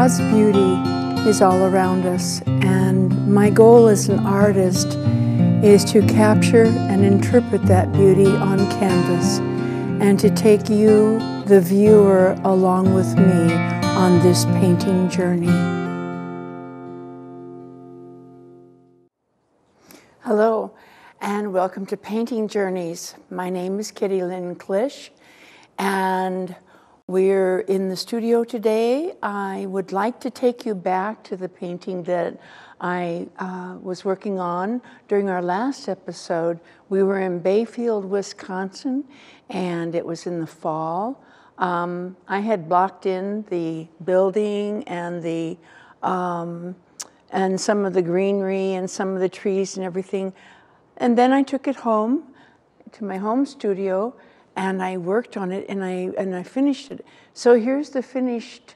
God's beauty is all around us, and my goal as an artist is to capture and interpret that beauty on canvas and to take you, the viewer, along with me on this painting journey. Hello, and welcome to Painting Journeys. My name is Kitty Lynne Klich, and we're in the studio today. I would like to take you back to the painting that I was working on during our last episode. We were in Bayfield, Wisconsin, and it was in the fall. I had blocked in the building and the and some of the greenery and some of the trees and everything. And then I took it home to my home studio, and I worked on it, and I finished it. So here's the finished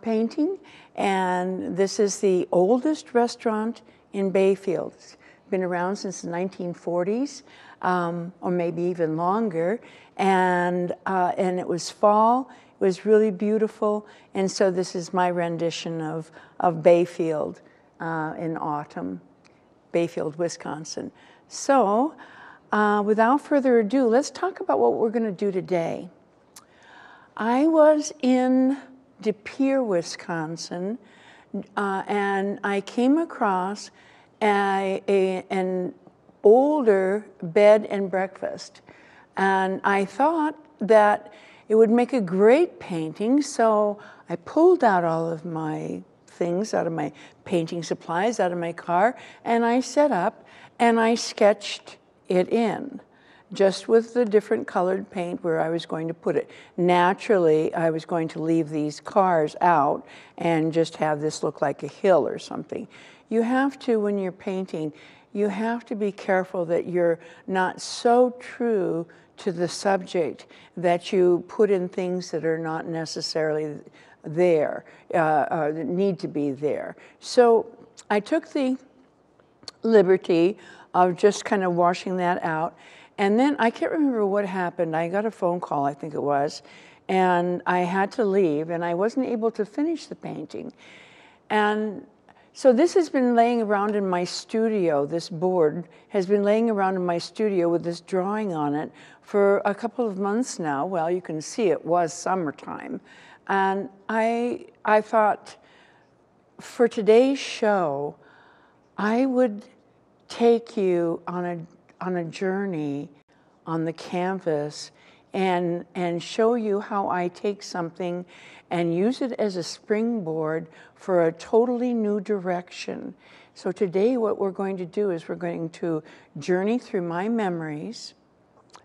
painting, and this is the oldest restaurant in Bayfield. It's been around since the 1940s, or maybe even longer. And it was fall. It was really beautiful. And so this is my rendition of Bayfield in autumn, Bayfield, Wisconsin. So, without further ado, let's talk about what we're going to do today. I was in De Pere, Wisconsin, and I came across an older bed and breakfast. And I thought that it would make a great painting, so I pulled out all of my things, out of my painting supplies, out of my car, and I set up and I sketched it in, just with the different colored paint where I was going to put it. Naturally, I was going to leave these cars out and just have this look like a hill or something. You have to, when you're painting, you have to be careful that you're not so true to the subject that you put in things that are not necessarily there, or that need to be there. So I took the liberty of just kind of washing that out. And then I can't remember what happened. I got a phone call, I think it was, and I had to leave, and I wasn't able to finish the painting. And so this has been laying around in my studio, this board has been laying around in my studio with this drawing on it for a couple of months now. Well, you can see it was summertime. And I thought, for today's show, I would take you on a journey on the canvas and show you how I take something and use it as a springboard for a totally new direction. So today what we're going to do is we're going to journey through my memories.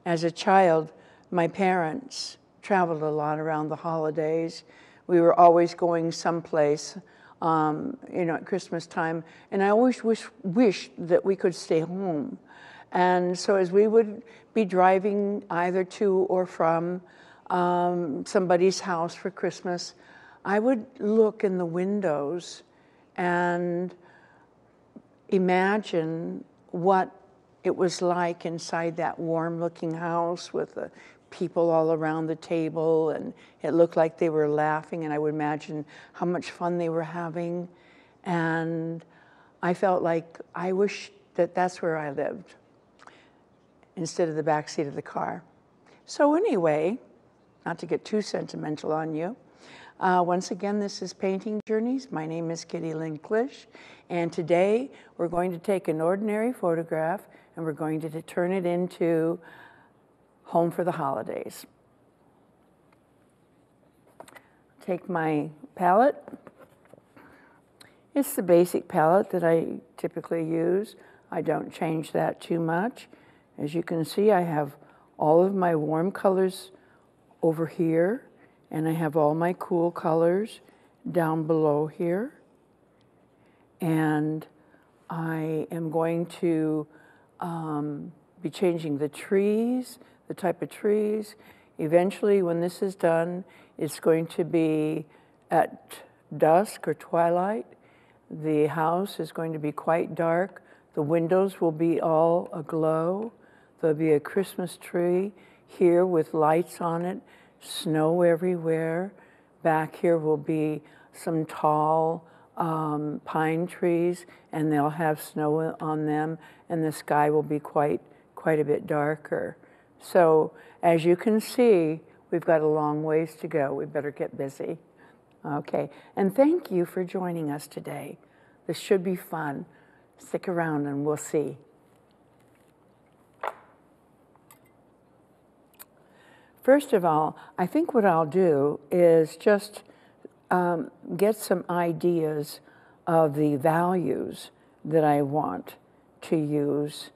As a child, my parents traveled a lot around the holidays. We were always going someplace. You know, at Christmas time, and I always wished that we could stay home. And so as we would be driving either to or from somebody's house for Christmas, I would look in the windows and imagine what it was like inside that warm-looking house with the people all around the table, and it looked like they were laughing, and I would imagine how much fun they were having. And I felt like I wish that that's where I lived instead of the back seat of the car. So anyway, not to get too sentimental on you, once again, this is Painting Journeys. My name is Kitty Lynne Klich, and today we're going to take an ordinary photograph and we're going to turn it into Home for the Holidays. Take my palette. It's the basic palette that I typically use. I don't change that too much. As you can see, I have all of my warm colors over here, and I have all my cool colors down below here. And I am going to be changing the trees, the type of trees. Eventually, when this is done, it's going to be at dusk or twilight. The house is going to be quite dark. The windows will be all aglow. There'll be a Christmas tree here with lights on it, snow everywhere. Back here will be some tall pine trees, and they'll have snow on them, and the sky will be quite a bit darker. So as you can see, we've got a long ways to go. We better get busy. Okay, and thank you for joining us today. This should be fun. Stick around and we'll see. First of all, I think what I'll do is just get some ideas of the values that I want to use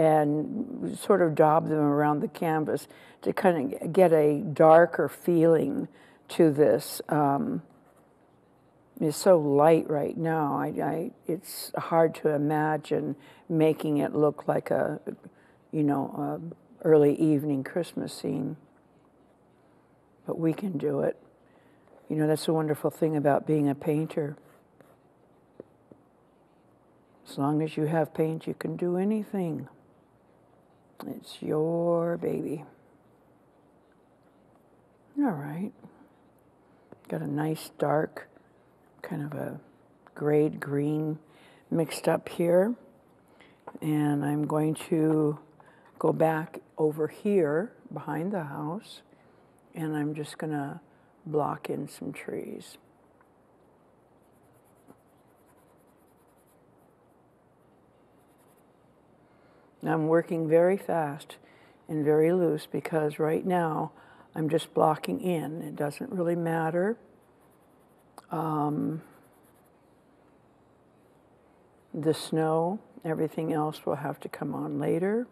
and sort of daub them around the canvas to kind of get a darker feeling to this. It's so light right now, it's hard to imagine making it look like a, you know, a early evening Christmas scene, but we can do it. You know, that's a wonderful thing about being a painter. As long as you have paint, you can do anything. It's your baby. All right. Got a nice dark, kind of a grayed green mixed up here. And I'm going to go back over here behind the house, and I'm just gonna block in some trees. Now I'm working very fast and very loose because right now I'm just blocking in. It doesn't really matter. The snow, everything else will have to come on later.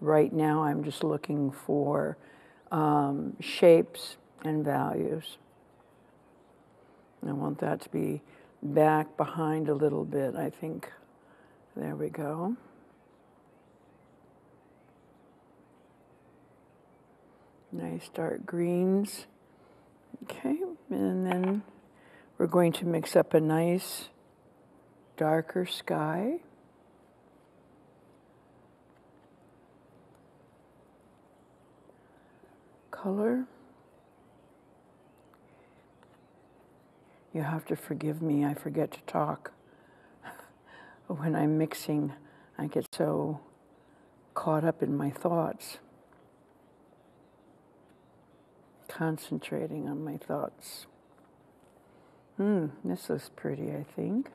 Right now, I'm just looking for shapes and values. And I want that to be back behind a little bit, I think. There we go. Nice dark greens. Okay, and then we're going to mix up a nice darker sky. Color. You have to forgive me, I forget to talk. When I'm mixing, I get so caught up in my thoughts. Concentrating on my thoughts. This looks pretty, I think.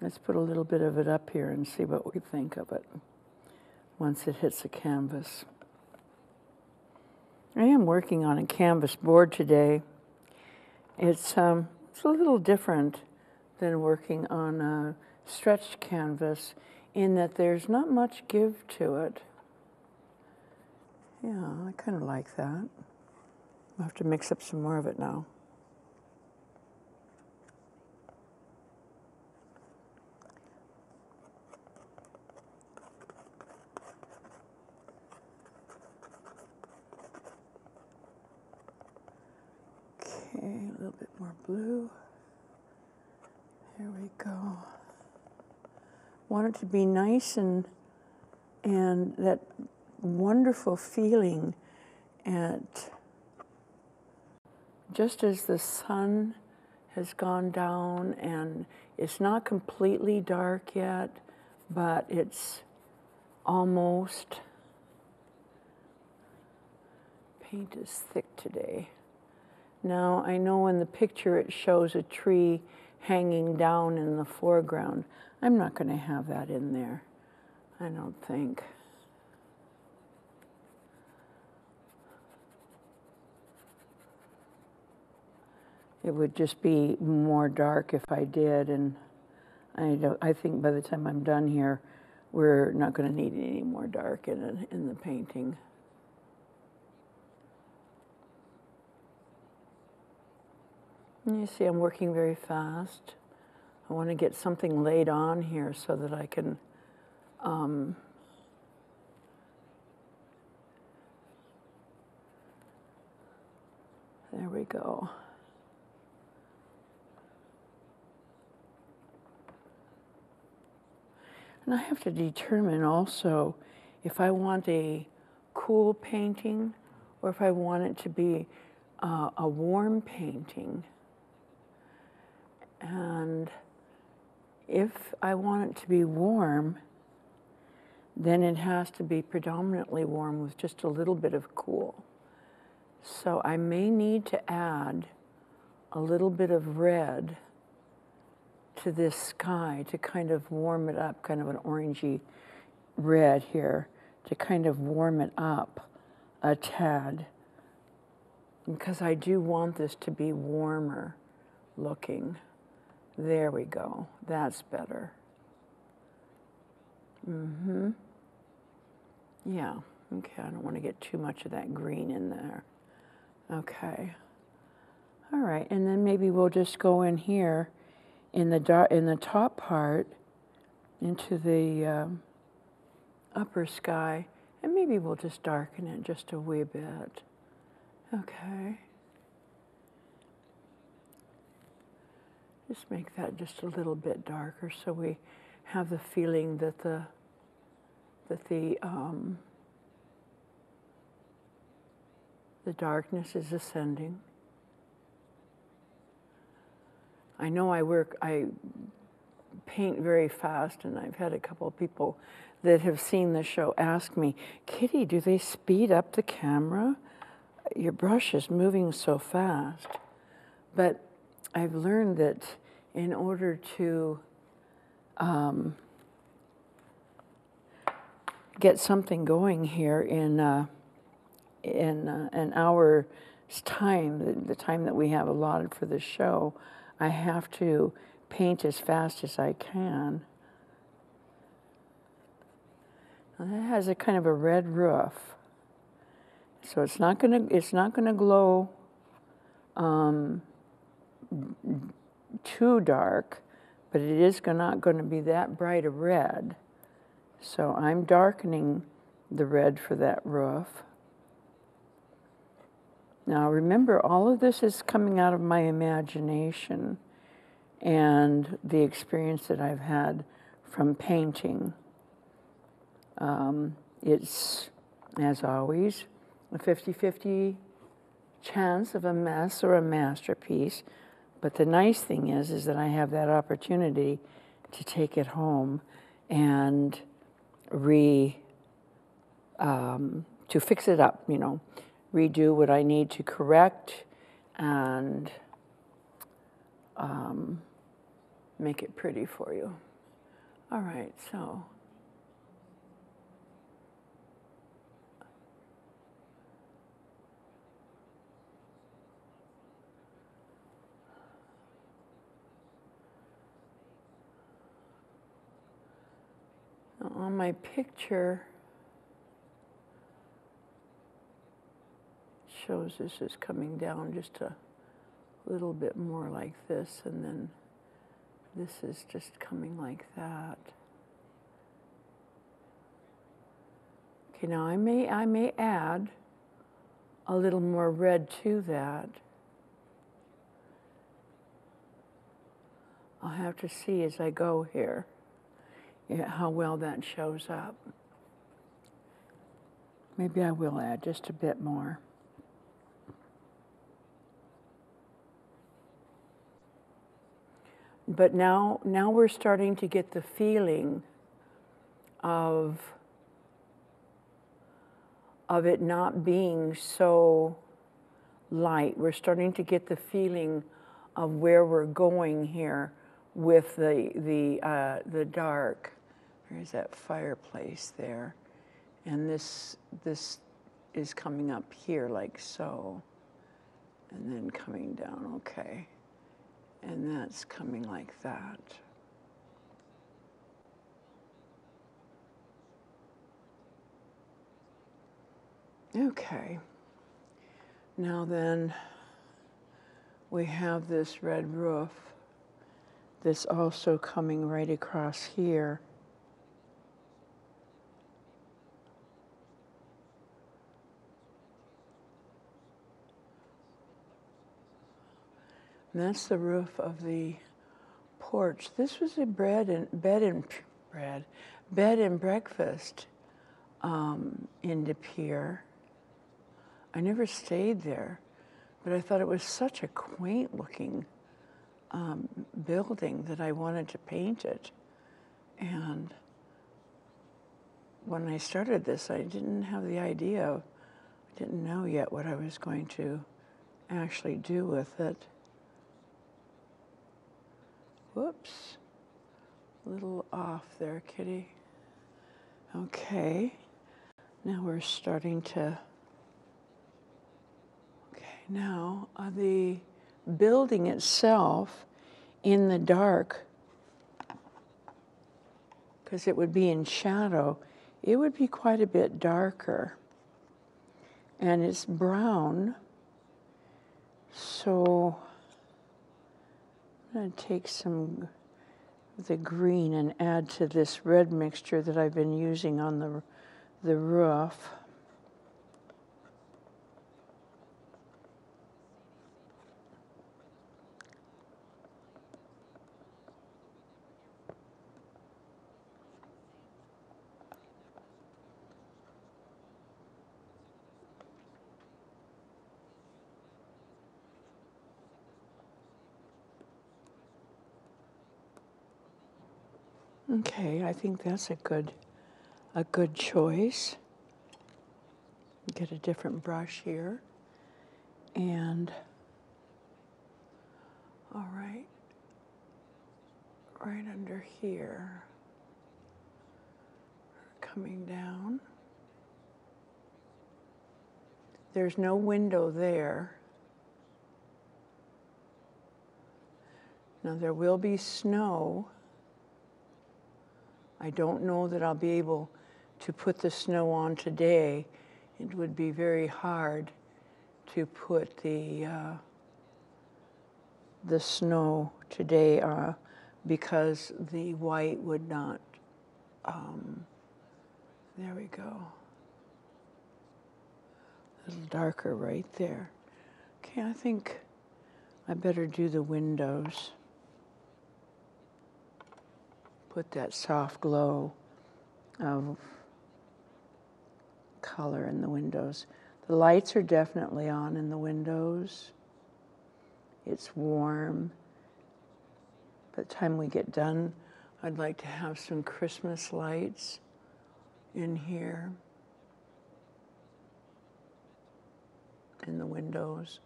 Let's put a little bit of it up here and see what we think of it once it hits the canvas. I am working on a canvas board today. It's a little different than working on a stretched canvas in that there's not much give to it. Yeah, I kind of like that. I'll have to mix up some more of it now. A little bit more blue. There we go. Want it to be nice and that wonderful feeling at just as the sun has gone down, and it's not completely dark yet, but it's almost. Paint is thick today. Now, I know in the picture it shows a tree hanging down in the foreground. I'm not going to have that in there, I don't think. It would just be more dark if I did, and I think by the time I'm done here, we're not going to need any more dark in the painting. You see, I'm working very fast. I want to get something laid on here so that I can there we go. And I have to determine also if I want a cool painting or if I want it to be a warm painting, and if I want it to be warm, then it has to be predominantly warm with just a little bit of cool. So I may need to add a little bit of red to this sky to kind of warm it up, kind of an orangey red here, to kind of warm it up a tad, because I do want this to be warmer looking. There we go, that's better. Mm-hmm. Yeah, okay, I don't want to get too much of that green in there. Okay. All right, and then maybe we'll just go in here in the top part into the upper sky, and maybe we'll just darken it just a wee bit. Okay. Just make that just a little bit darker so we have the feeling that the darkness is ascending. I know I paint very fast, and I've had a couple of people that have seen the show ask me, "Kitty, do they speed up the camera? Your brush is moving so fast." But I've learned that in order to get something going here in an hour's time, the time that we have allotted for the show, I have to paint as fast as I can. Now that has a kind of a red roof, so it's not gonna glow too dark, but it is not going to be that bright a red. So I'm darkening the red for that roof. Now remember, all of this is coming out of my imagination and the experience that I've had from painting. It's, as always, a 50-50 chance of a mess or a masterpiece, but the nice thing is that I have that opportunity to take it home and to fix it up, you know, redo what I need to correct and make it pretty for you. All right, so on my picture, shows this is coming down just a little bit more like this, and then this is just coming like that. Okay, now I may add a little more red to that. I'll have to see as I go here how well that shows up. Maybe I will add just a bit more. But now we're starting to get the feeling of it not being so light. We're starting to get the feeling of where we're going here with the dark. There's that fireplace there, and this is coming up here like so, and then coming down. Okay. And that's coming like that. Okay. Now then, we have this red roof that's also coming right across here. And that's the roof of the porch. This was a bed and breakfast in De Pere. I never stayed there, But I thought it was such a quaint looking building that I wanted to paint it. And when I started this, I didn't have the idea of, I didn't know yet what I was going to actually do with it. Whoops, a little off there, Kitty. Okay, now we're starting to, okay, now the building itself in the dark, because it would be in shadow, it would be quite a bit darker. And it's brown, so I'm going to take some of the green and add to this red mixture that I've been using on the roof. Okay, I think that's a good choice. Get a different brush here. And all right, right under here, coming down. There's no window there. Now there will be snow. I don't know that I'll be able to put the snow on today. It would be very hard to put the snow today because the white would not, there we go. A little darker right there. Okay, I think I better do the windows. Put that soft glow of color in the windows. The lights are definitely on in the windows. It's warm. By the time we get done, I'd like to have some Christmas lights in here, in the windows.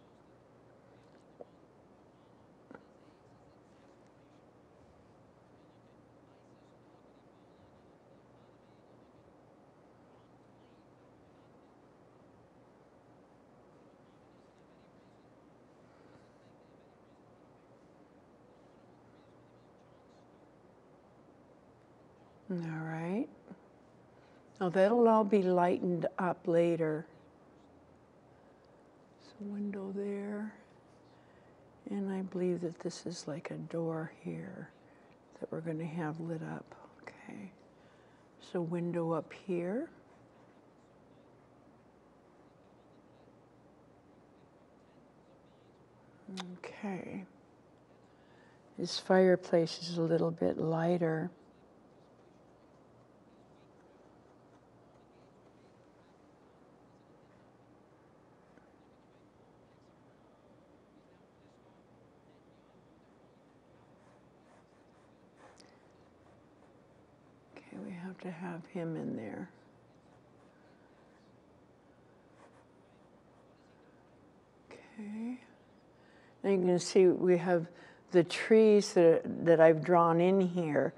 All right. Now that'll all be lightened up later. There's a window there. And I believe that this is like a door here that we're going to have lit up. Okay. So window up here. Okay. This fireplace is a little bit lighter. To have him in there. Okay. Now you can see we have the trees that I've drawn in here.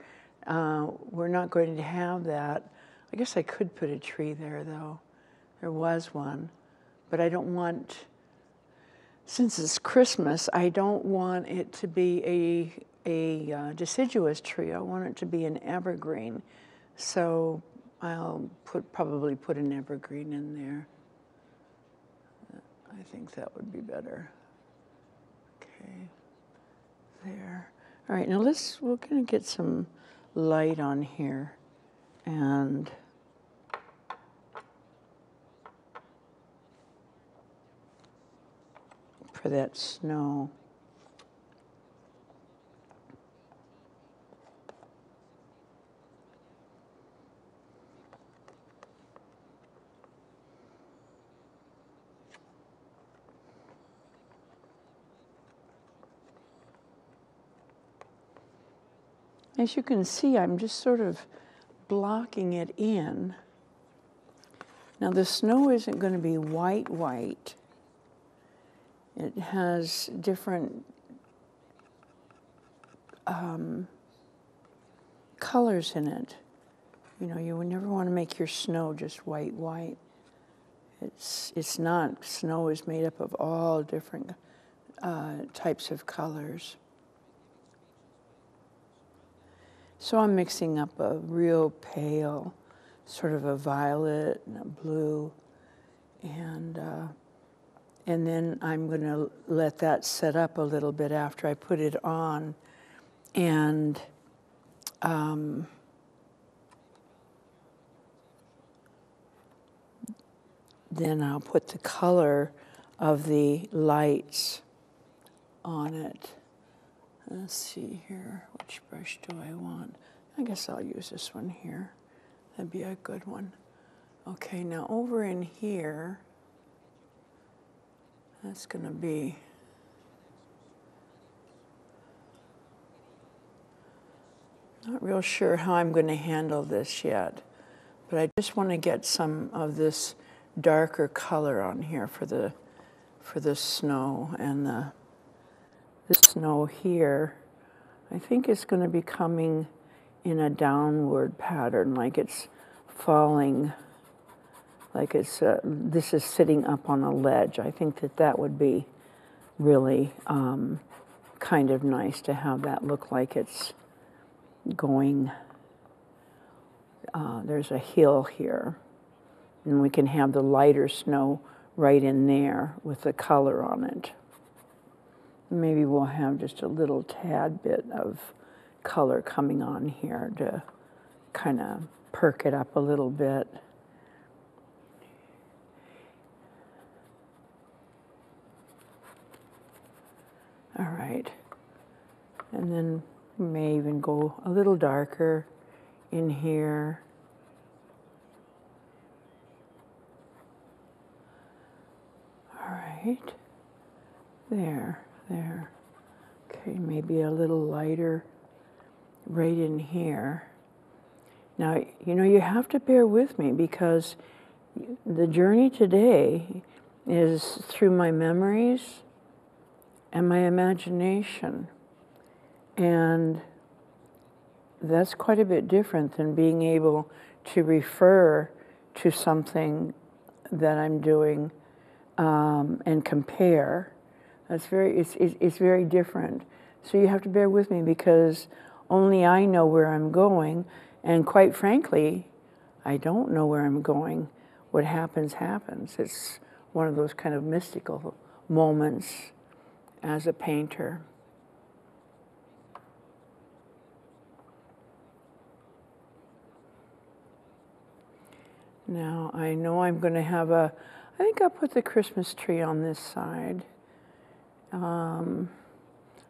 We're not going to have that. I guess I could put a tree there though. There was one, but I don't want, since it's Christmas, I don't want it to be a deciduous tree. I want it to be an evergreen. So I'll probably put an evergreen in there. I think that would be better. Okay, there. All right, now we're gonna get some light on here and for that snow. As you can see, I'm just sort of blocking it in. Now the snow isn't going to be white, white. It has different colors in it. You know, you would never want to make your snow just white, white. It's not. Snow is made up of all different types of colors. So I'm mixing up a real pale, sort of a violet and a blue, and then I'm going to let that set up a little bit after I put it on, and then I'll put the color of the lights on it. Let's see here, which brush do I want? I guess I'll use this one here. That'd be a good one. Okay, now over in here, that's gonna be not real sure how I'm gonna handle this yet, but I just wanna get some of this darker color on here for the snow, and the snow here I think it's going to be coming in a downward pattern, like it's falling, like it's this is sitting up on a ledge. I think that would be really kind of nice to have that look like it's going. There's a hill here, and we can have the lighter snow right in there with the color on it. Maybe we'll have just a little tad bit of color coming on here to kind of perk it up a little bit. All right, and then we may even go a little darker in here. All right, there. Okay, maybe a little lighter right in here. Now, you know, you have to bear with me because the journey today is through my memories and my imagination. And that's quite a bit different than being able to refer to something that I'm doing and compare. It's very different. So you have to bear with me because only I know where I'm going, and quite frankly, I don't know where I'm going. What happens, happens. It's one of those kind of mystical moments as a painter. Now I know I'm going to have I think I'll put the Christmas tree on this side.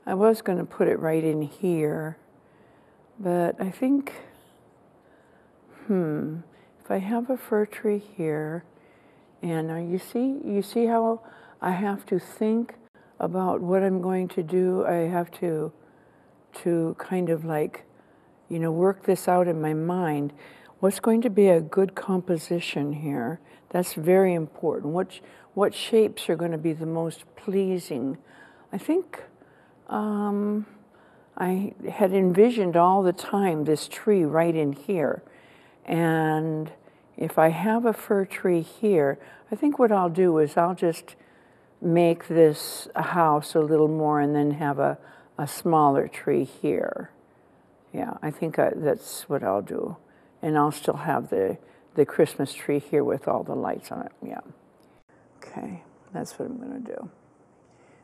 I was going to put it right in here, but I think, if I have a fir tree here, and now you see how I have to think about what I'm going to do. I have to kind of like, you know, work this out in my mind. What's going to be a good composition here? That's very important. What shapes are going to be the most pleasing? I think I had envisioned all the time this tree right in here. And if I have a fir tree here, I think what I'll do is I'll just make this a house a little more and then have a smaller tree here. Yeah, I think that's what I'll do. And I'll still have the Christmas tree here with all the lights on it, yeah. Okay, that's what I'm going to do.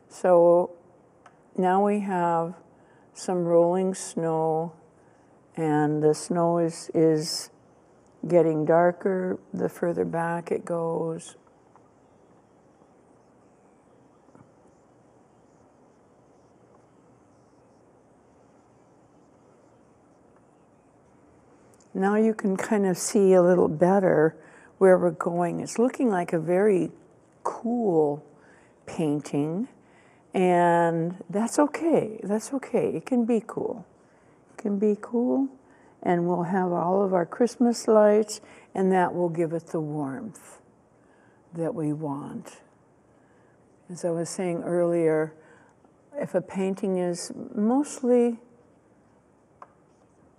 So now we have some rolling snow, and the snow is getting darker the further back it goes. Now you can kind of see a little better where we're going. It's looking like a very cool painting, and that's okay. It can be cool. can be cool, and we'll have all of our Christmas lights, and that will give it the warmth that we want. As I was saying earlier, if a painting is mostly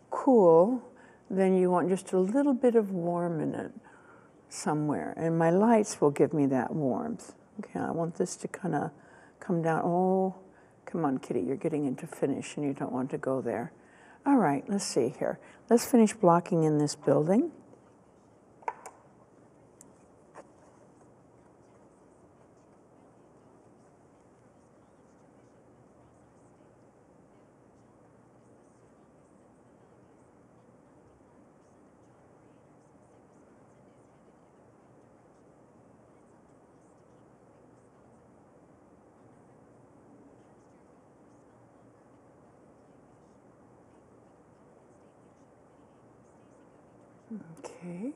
cool, then you want just a little bit of warm in it somewhere. And my lights will give me that warmth. Okay, I want this to kind of come down. Oh, come on, Kitty, you're getting into finish and you don't want to go there. All right, let's see here. Let's finish blocking in this building. Okay.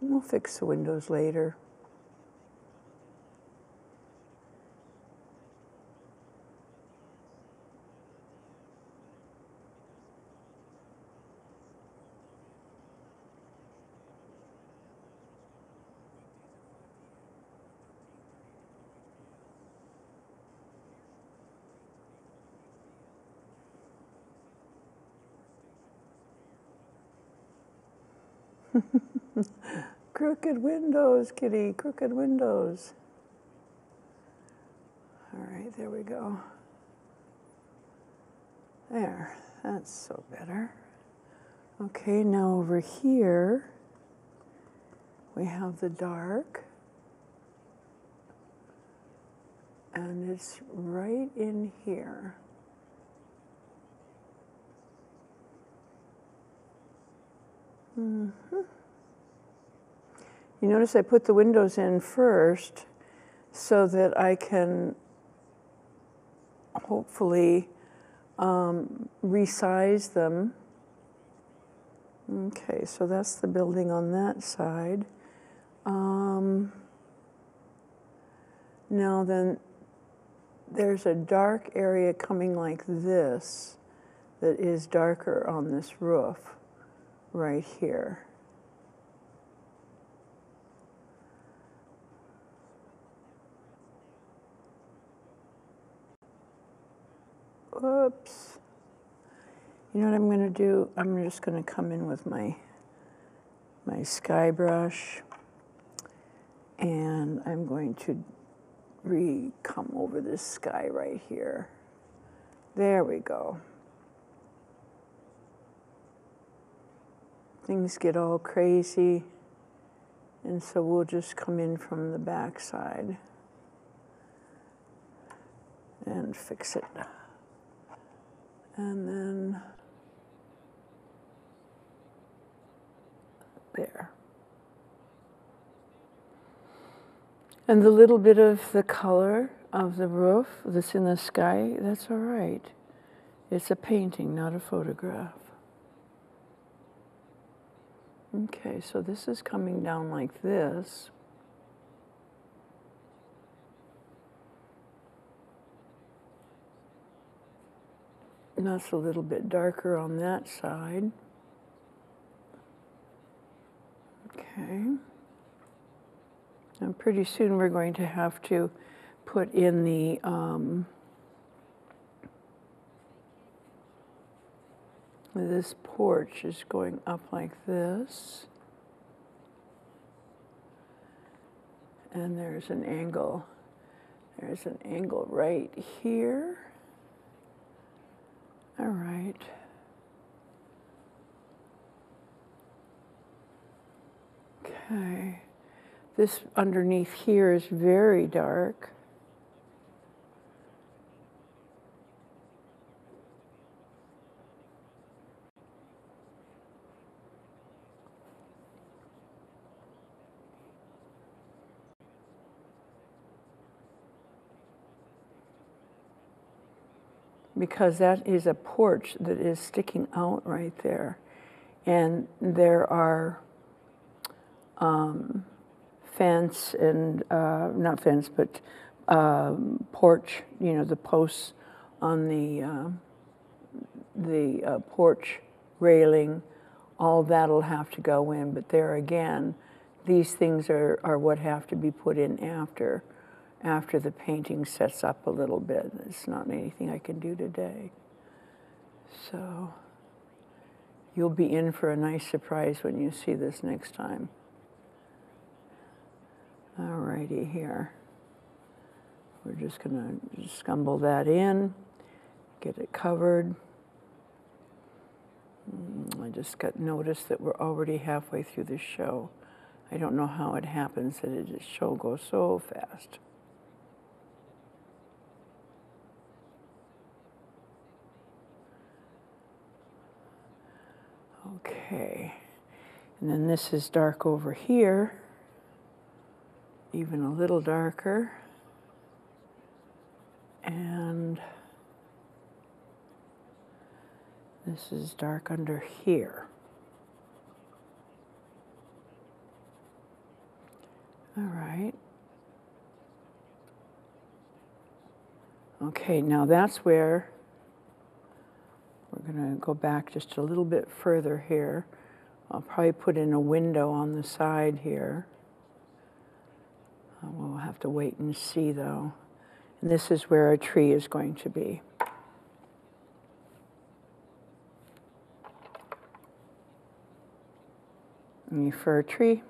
We'll fix the windows later. Crooked windows, Kitty, crooked windows. All right, there we go. There, that's so better. Okay, now over here, we have the dark. And it's right in here. Mm-hmm. You notice I put the windows in first so that I can hopefully resize them. Okay, so that's the building on that side. Now then, there's a dark area coming like this that is darker on this roof. Right here. Oops. You know what I'm going to do? I'm just going to come in with my sky brush, and I'm going to come over this sky right here. There we go. Things get all crazy, and so we'll just come in from the backside and fix it. And then there. And the little bit of the color of the roof that's in the sky, that's all right. It's a painting, not a photograph. Okay, so this is coming down like this. And that's a little bit darker on that side. Okay. And pretty soon we're going to have to put in the this porch is going up like this. And there's an angle. There's an angle right here. All right. Okay. This underneath here is very dark. Because that is a porch that is sticking out right there. And there are fence and, not fence, but porch, you know, the posts on the porch railing, all that'll have to go in. But there again, these things are what have to be put in after the painting sets up a little bit. It's not anything I can do today. So you'll be in for a nice surprise when you see this next time. All righty, here. We're just gonna scumble that in, get it covered. I just got notice that we're already halfway through the show. I don't know how it happens that the show goes so fast. Okay, and then this is dark over here, even a little darker. And this is dark under here. All right. Okay, now that's where we're going to go back just a little bit further here. I'll probably put in a window on the side here. We'll have to wait and see, though. And this is where our tree is going to be. And for our tree.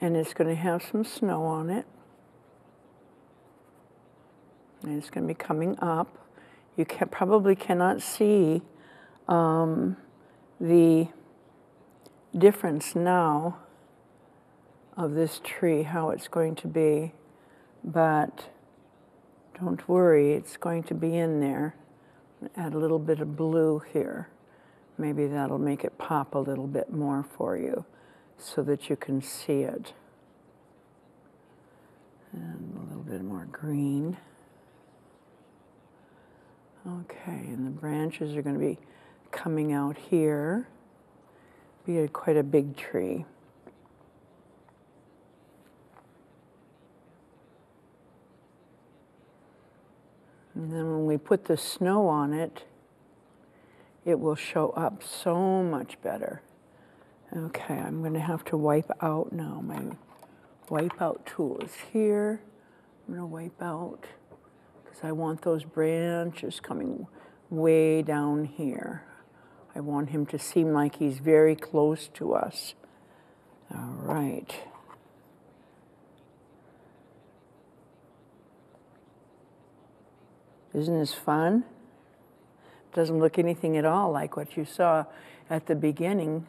And it's going to have some snow on it. And it's going to be coming up. You can, probably cannot see the difference now of this tree, how it's going to be. But don't worry, it's going to be in there. Add a little bit of blue here. Maybe that'll make it pop a little bit more for you, so that you can see it. And a little bit more green. Okay, and the branches are going to be coming out here. Be quite a big tree. And then when we put the snow on it, it will show up so much better. Okay, I'm going to have to wipe out now. My wipe out tool is here. I'm going to wipe out because I want those branches coming way down here. I want him to seem like he's very close to us. All right. Isn't this fun? Doesn't look anything at all like what you saw at the beginning.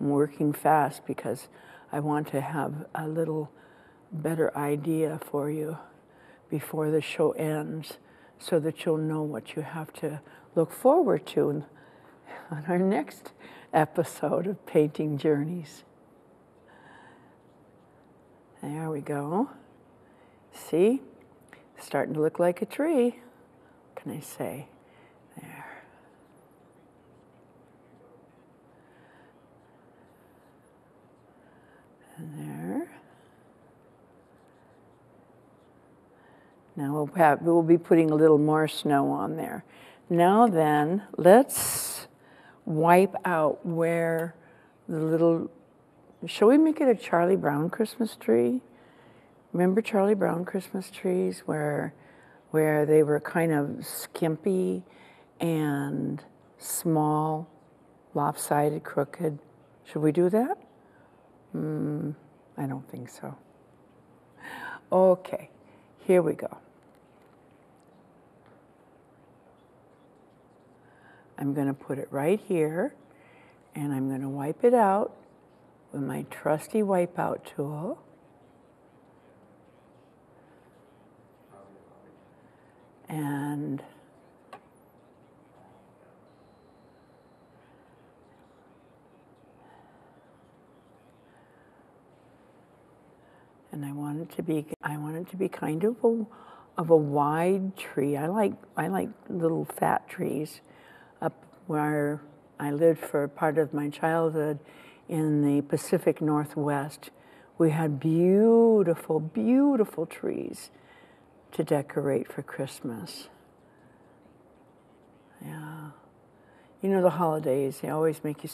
I'm working fast because I want to have a little better idea for you before the show ends, so that you'll know what you have to look forward to on our next episode of Painting Journeys. There we go. See? It's starting to look like a tree. What can I say? There. There. Now we'll be putting a little more snow on there. Now then, let's wipe out where the little, shall we make it a Charlie Brown Christmas tree? Remember Charlie Brown Christmas trees where they were kind of skimpy and small, lopsided, crooked? Should we do that? I don't think so. Okay, here we go. I'm going to put it right here, and I'm going to wipe it out with my trusty wipeout tool. and I want it to be kind of a wide tree. I like little fat trees. Up where I lived for part of my childhood in the Pacific Northwest, we had beautiful, beautiful trees to decorate for Christmas. Yeah. You know, the holidays, they always make you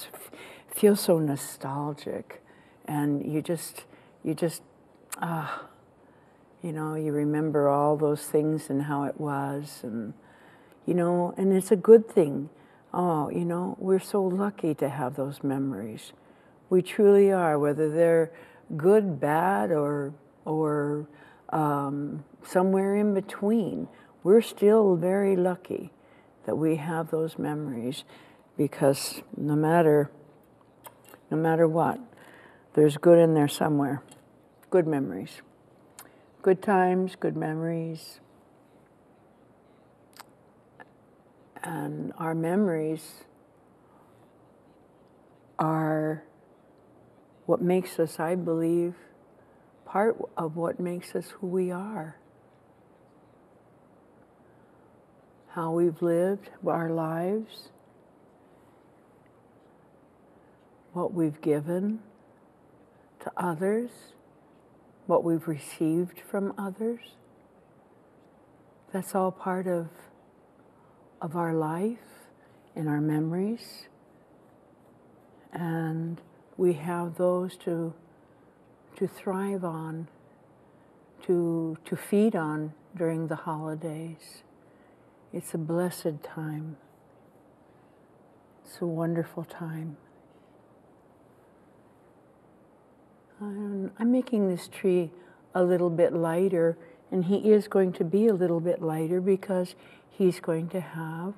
feel so nostalgic, and you know, you remember all those things and how it was, and you know, and it's a good thing. Oh, you know, we're so lucky to have those memories. We truly are, whether they're good, bad, or somewhere in between. We're still very lucky that we have those memories, because no matter what, there's good in there somewhere. Good memories. Good times, good memories. And our memories are what makes us, I believe, part of what makes us who we are. How we've lived our lives, what we've given to others, what we've received from others. That's all part of our life and our memories. And we have those to thrive on, to feed on during the holidays. It's a blessed time. It's a wonderful time. I'm making this tree a little bit lighter, and he is going to be a little bit lighter because he's going to have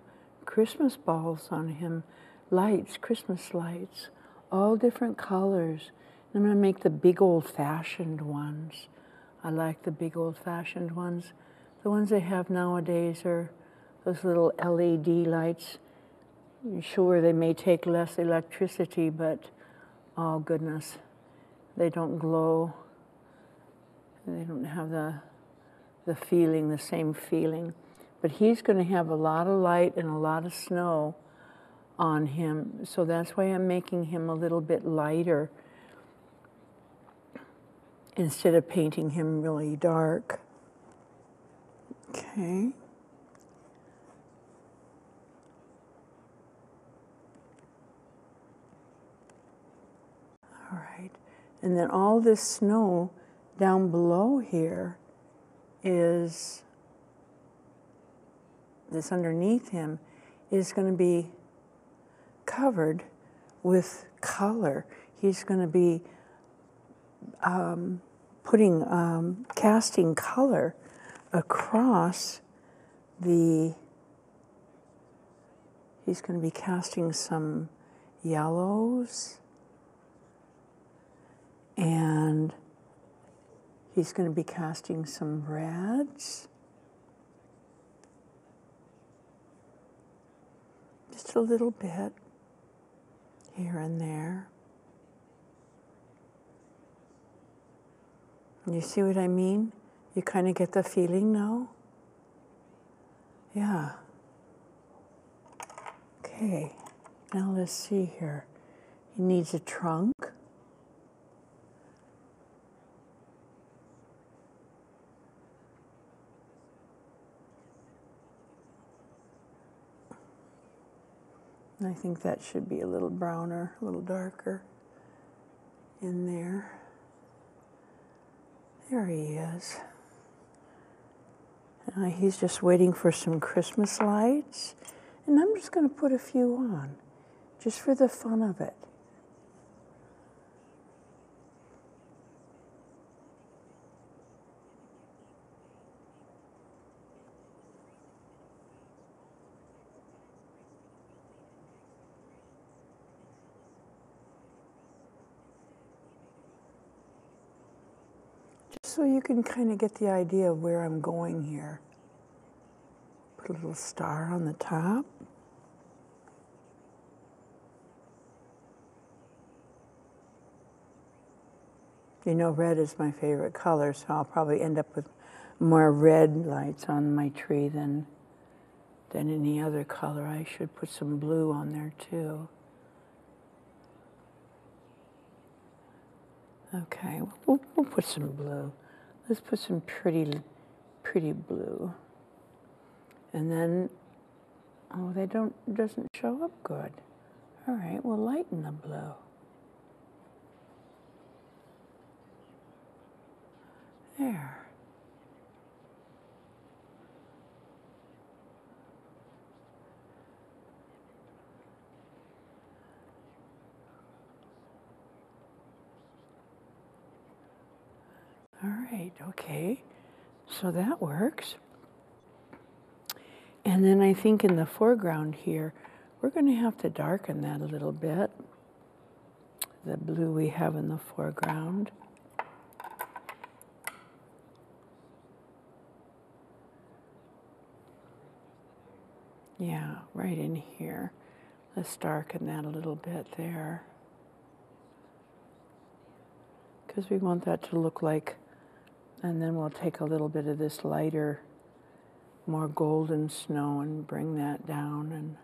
Christmas balls on him, lights, Christmas lights, all different colors. And I'm going to make the big old-fashioned ones. I like the big old-fashioned ones. The ones they have nowadays are those little LED lights. Sure, they may take less electricity, but oh goodness. They don't glow. They don't have the feeling, the same feeling. But he's going to have a lot of light and a lot of snow on him, so that's why I'm making him a little bit lighter instead of painting him really dark. Okay. All right. And then all this snow down below here is, this underneath him, is going to be covered with color. He's going to be casting color across he's going to be casting some yellows, and he's going to be casting some reds. Just a little bit here and there. You see what I mean? You kind of get the feeling now? Yeah. Okay, now let's see here. He needs a trunk. I think that should be a little browner, a little darker in there. There he is. He's just waiting for some Christmas lights, and I'm just going to put a few on, just for the fun of it. So you can kind of get the idea of where I'm going here. Put a little star on the top. You know, red is my favorite color, so I'll probably end up with more red lights on my tree than any other color. I should put some blue on there too. Okay, we'll put some blue. Let's put some pretty blue. And then, oh, they doesn't show up good. All right, we'll lighten the blue. There. All right, okay, so that works. And then I think in the foreground here, we're going to have to darken that a little bit, the blue we have in the foreground. Yeah, right in here. Let's darken that a little bit there, because we want that to look like. And then we'll take a little bit of this lighter, more golden snow and bring that down, and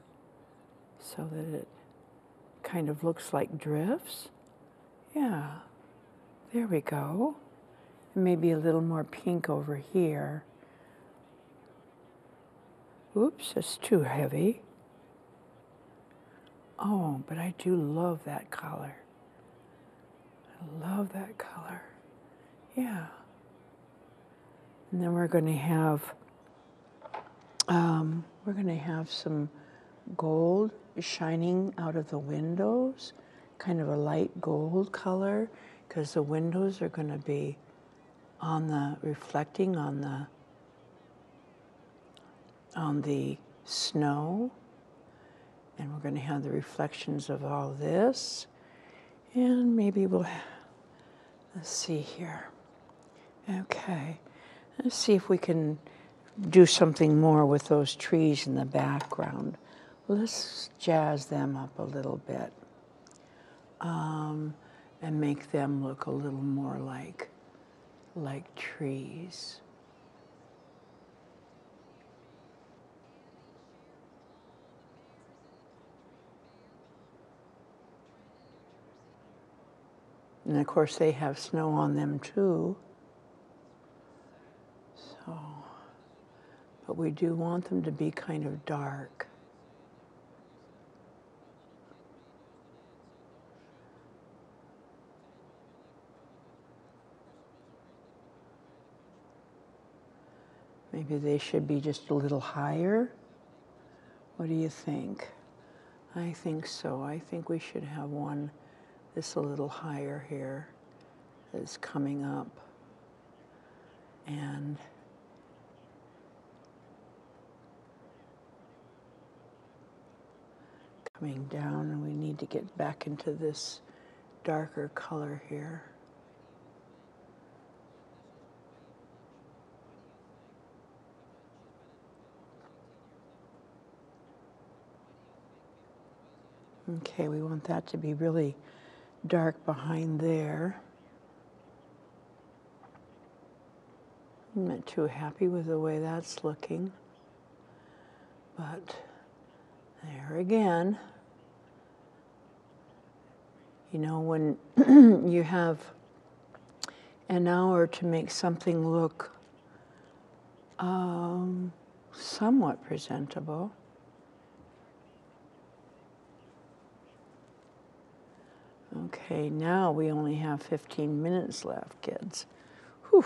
so that it kind of looks like drifts. Yeah, there we go. And maybe a little more pink over here. Oops, it's too heavy. Oh, but I do love that color. I love that color. Yeah. And then we're going to have some gold shining out of the windows, kind of a light gold color, because the windows are going to be on the reflecting on the snow, and we're going to have the reflections of all this, and maybe we'll let's see here. Okay. Let's see if we can do something more with those trees in the background. Let's jazz them up a little bit and make them look a little more like trees. And of course they have snow on them too. Oh, but we do want them to be kind of dark. Maybe they should be just a little higher. What do you think? I think so. I think we should have one that's a little higher here that's coming up. And coming down, and we need to get back into this darker color here. Okay, we want that to be really dark behind there. I'm not too happy with the way that's looking, but there again, you know, when you have an hour to make something look somewhat presentable, okay, now we only have 15 minutes left, kids. Whew.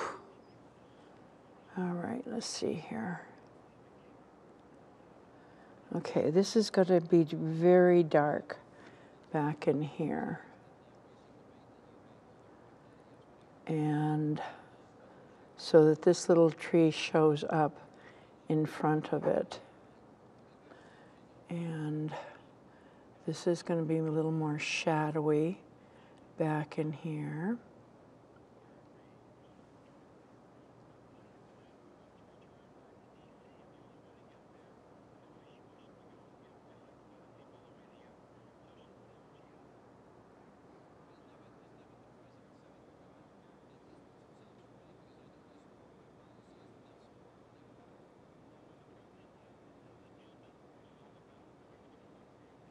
All right, let's see here. Okay, this is going to be very dark back in here. And so that this little tree shows up in front of it. And this is going to be a little more shadowy back in here.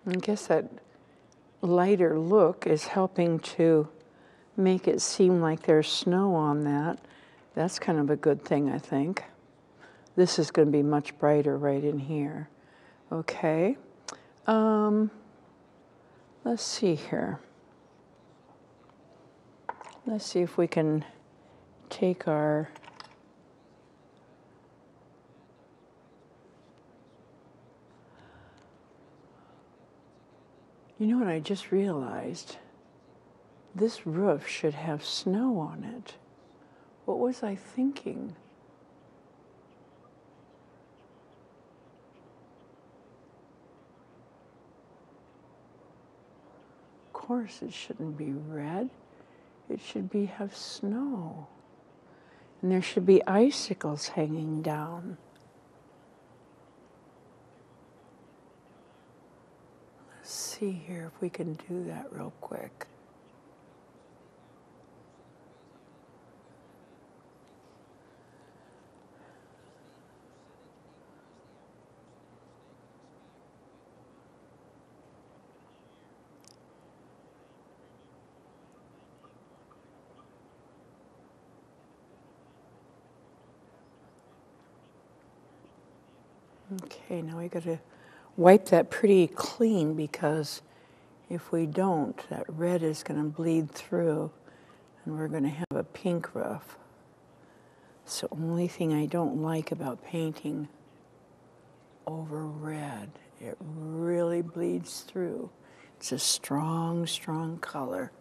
I guess that lighter look is helping to make it seem like there's snow on that. That's kind of a good thing, I think. This is going to be much brighter right in here. Okay. Let's see here. Let's see if we can take our You know what I just realized? This roof should have snow on it. What was I thinking? Of course it shouldn't be red. It should be have snow. And there should be icicles hanging down. See here if we can do that real quick. Okay, now we gotta wipe that pretty clean, because if we don't, that red is going to bleed through and we're going to have a pink roof. It's the only thing I don't like about painting over red. It really bleeds through. It's a strong, strong color.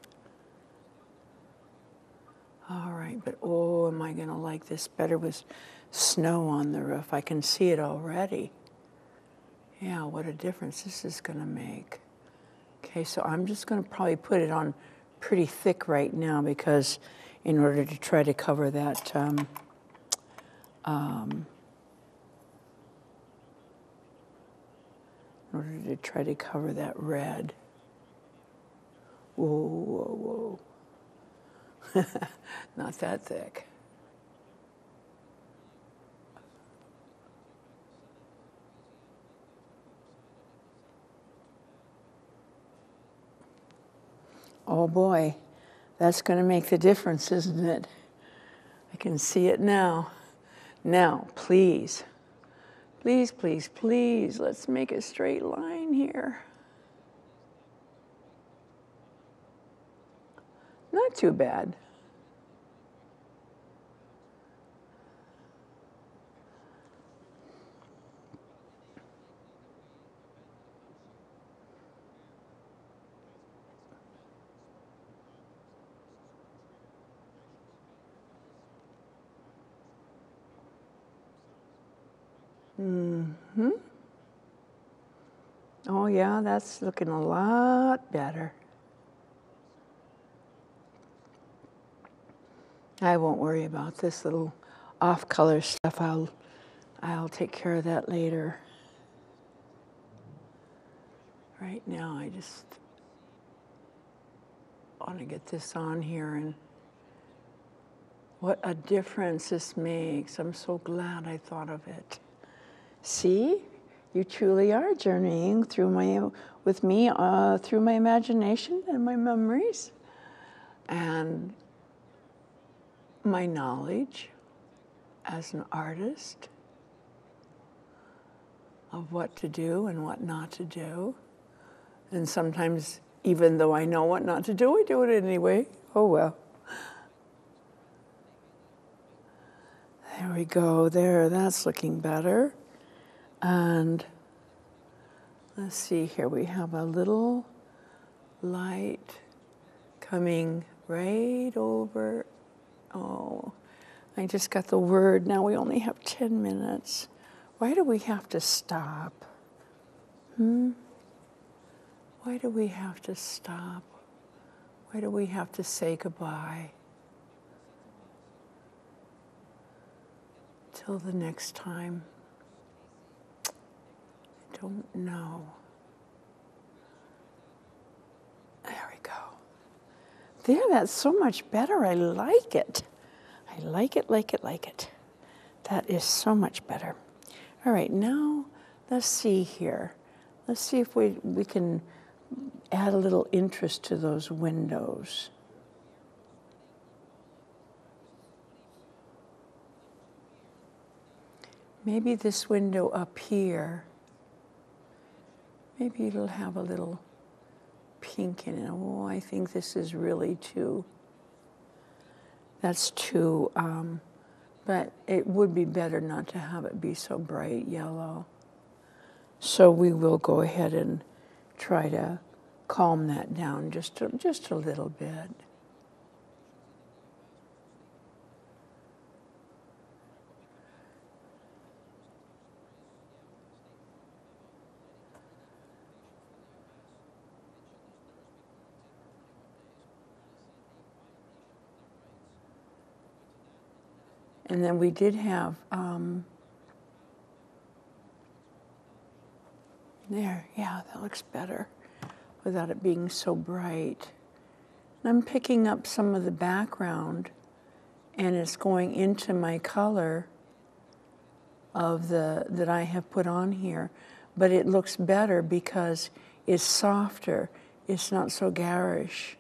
All right, but oh, am I going to like this better with snow on the roof? I can see it already. Yeah, what a difference this is going to make. Okay, so I'm just going to probably put it on pretty thick right now, because in order to try to cover that red. Whoa, whoa, whoa. Not that thick. Oh boy, that's going to make the difference, isn't it? I can see it now. Now, please, please, please, please, let's make a straight line here. Not too bad. Oh yeah, that's looking a lot better. I won't worry about this little off-color stuff. I'll take care of that later. Right now, I just want to get this on here, and what a difference this makes. I'm so glad I thought of it. See, you truly are journeying through through my imagination and my memories and my knowledge as an artist of what to do and what not to do. And sometimes, even though I know what not to do, I do it anyway. Oh well. There we go. There, that's looking better. And let's see here, we have a little light coming right over. Oh, I just got the word. Now we only have 10 minutes. Why do we have to stop? Why do we have to stop? Why do we have to say goodbye? Till the next time. Don't know. There we go. There, that's so much better. I like it. I like it, like it, like it. That is so much better. All right, now let's see here. Let's see if we can add a little interest to those windows. Maybe this window up here, maybe it'll have a little pink in it. Oh, I think this is really too, that's too, but it would be better not to have it be so bright yellow. So we will go ahead and try to calm that down just a little bit. And then we did have, there, yeah, that looks better without it being so bright. And I'm picking up some of the background and it's going into my color of that I have put on here, but it looks better because it's softer, it's not so garish.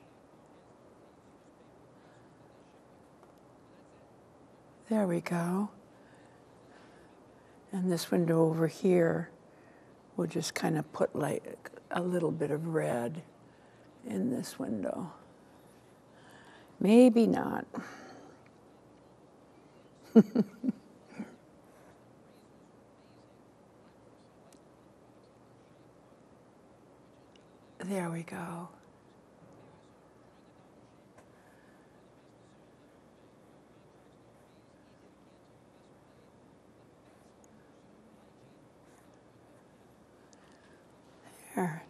There we go. And this window over here, we'll just kind of put like a little bit of red in this window. Maybe not. There we go.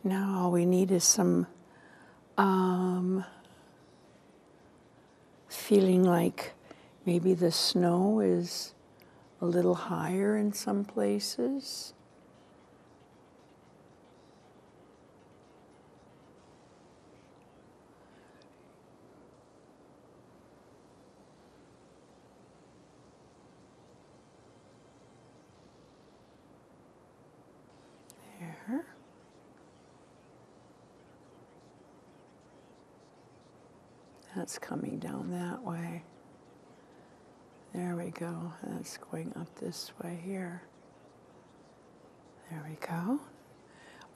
Now all we need is some feeling like maybe the snow is a little higher in some places. That's coming down that way. There we go. That's going up this way here. There we go.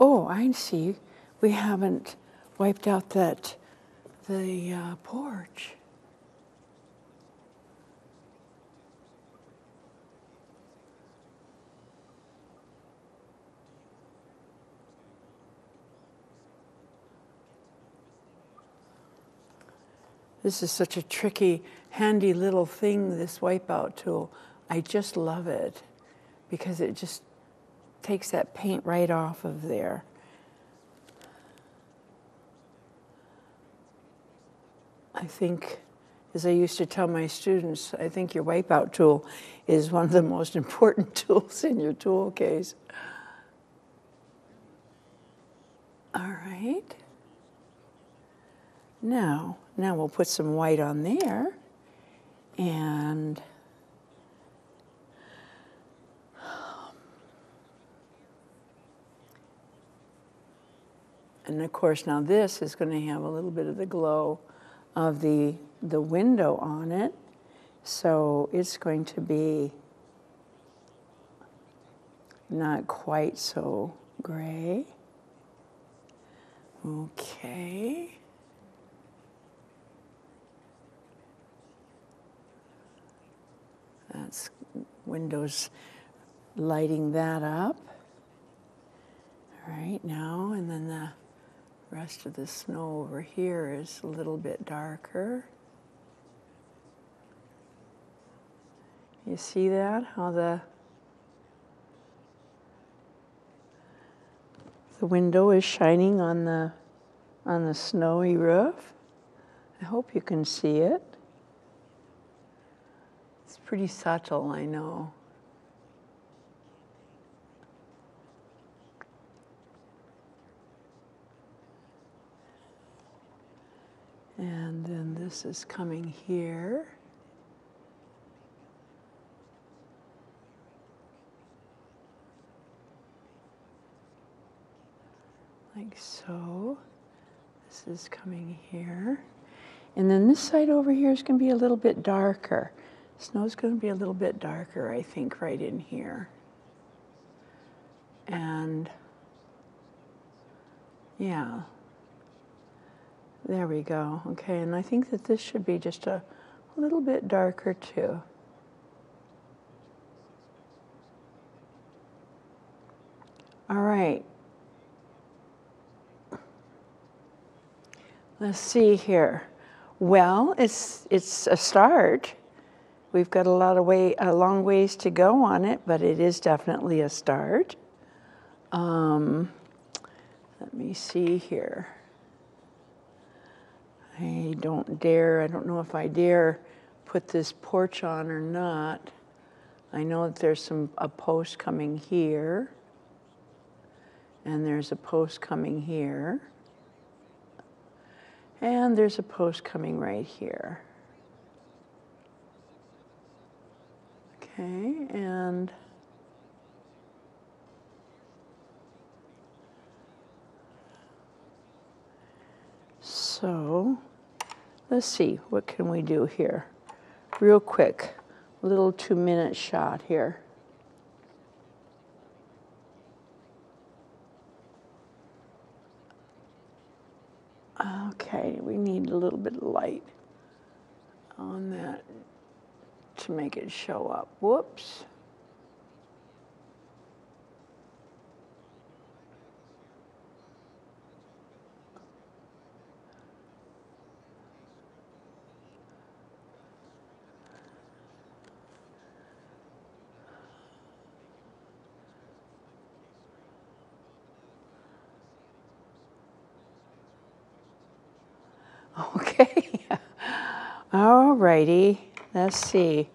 Oh, I see. We haven't wiped out the porch. This is such a tricky, handy little thing, this wipeout tool. I just love it because it just takes that paint right off of there. I think, as I used to tell my students, I think your wipeout tool is one of the most important tools in your tool case. All right. Now we'll put some white on there, and of course now this is going to have a little bit of the glow of the window on it, so it's going to be not quite so gray. Okay. That's windows lighting that up. All right, now, and then the rest of the snow over here is a little bit darker. You see that, how the window is shining on the snowy roof? I hope you can see it. It's pretty subtle, I know. And then this is coming here. like so. This is coming here. And then this side over here is going to be a little bit darker. Snow's going to be a little bit darker, I think, right in here. And yeah, there we go. Okay, and I think that this should be just a little bit darker too. All right. Let's see here. Well, it's a start. We've got a long ways to go on it, but it is definitely a start. Let me see here. I don't know if I dare put this porch on or not. I know that there's a post coming here, and there's a post coming here, and there's a post coming right here. Okay, and so let's see, what can we do here? Real quick, little 2-minute shot here. Okay, we need a little bit of light on that to make it show up. Whoops. Okay. All righty. Let's see.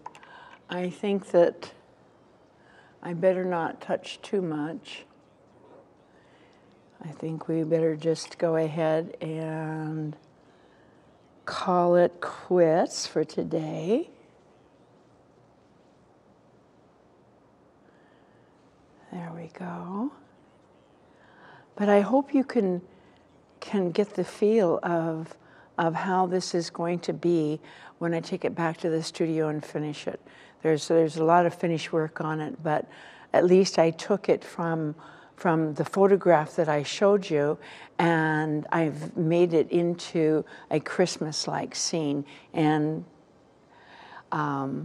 I think that I better not touch too much. I think we better just go ahead and call it quits for today. There we go. But I hope you can get the feel of how this is going to be when I take it back to the studio and finish it. There's a lot of finished work on it, but at least I took it from the photograph that I showed you, and I've made it into a Christmas-like scene, and I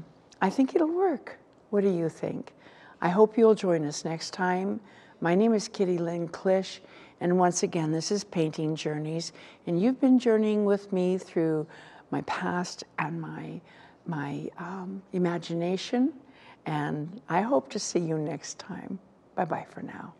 think it'll work. What do you think? I hope you'll join us next time. My name is Kitty Lynne Klich, and once again, this is Painting Journeys, and you've been journeying with me through my past and my imagination, and I hope to see you next time. Bye-bye for now.